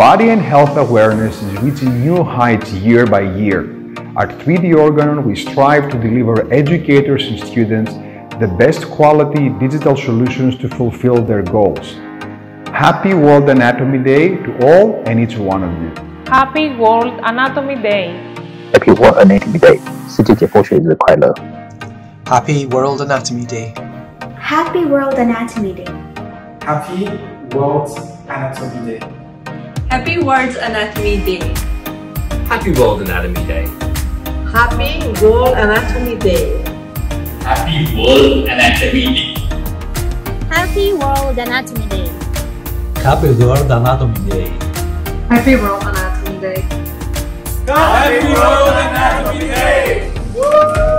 body and health awareness is reaching new heights year by year. At 3D Organon, we strive to deliver educators and students the best quality digital solutions to fulfill their goals. Happy World Anatomy Day to all and each one of you. Happy World Anatomy Day. Happy World Anatomy Day. 世界解剖学日快乐. Happy World Anatomy Day. Happy World Anatomy Day. Happy World Anatomy Day. Happy World Anatomy Day. Happy World Anatomy Day. Happy World Anatomy Day. Happy World Anatomy Day. Happy World Anatomy Day. Happy World Anatomy Day. Happy World Anatomy Day. Happy World Anatomy Day.